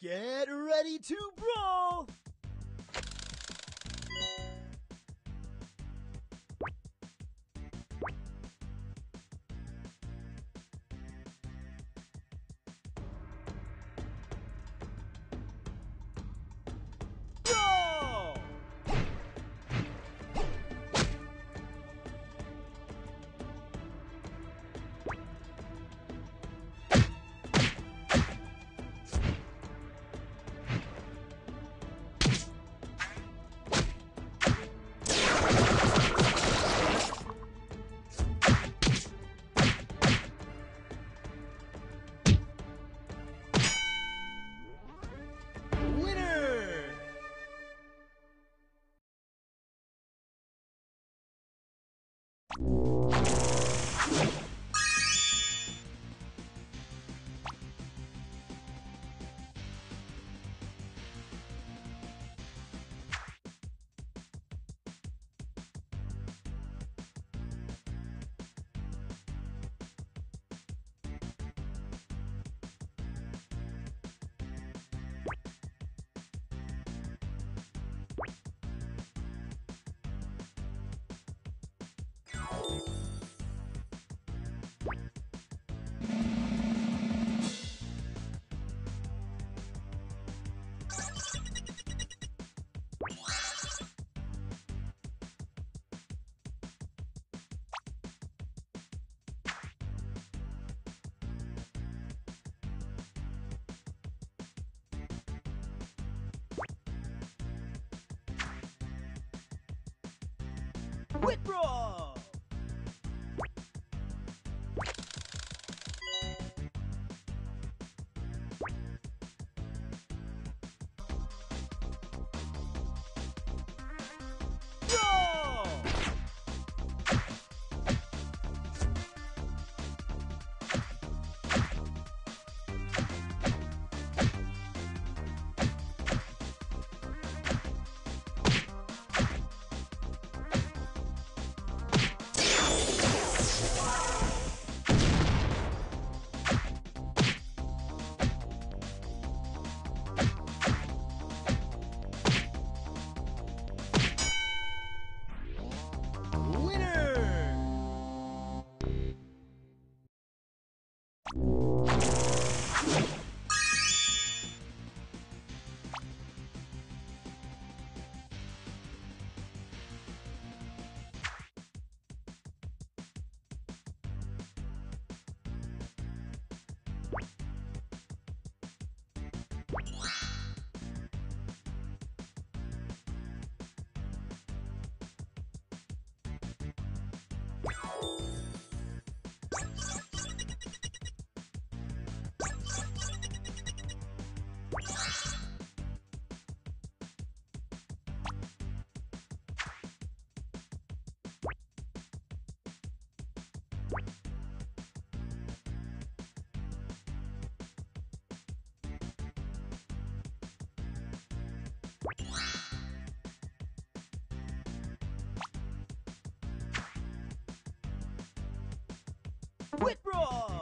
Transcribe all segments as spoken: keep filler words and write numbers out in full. Get ready to brawl! Quit brawl! Quit brawl!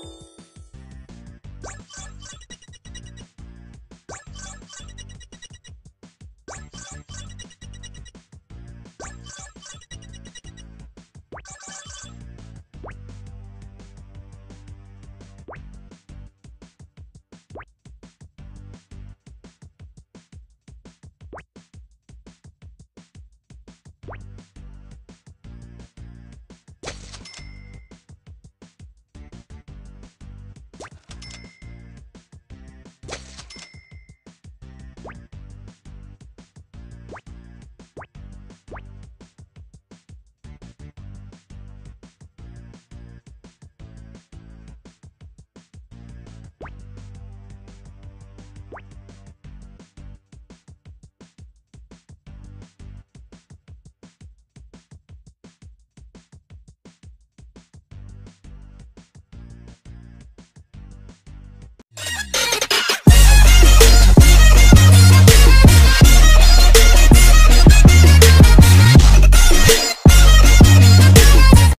You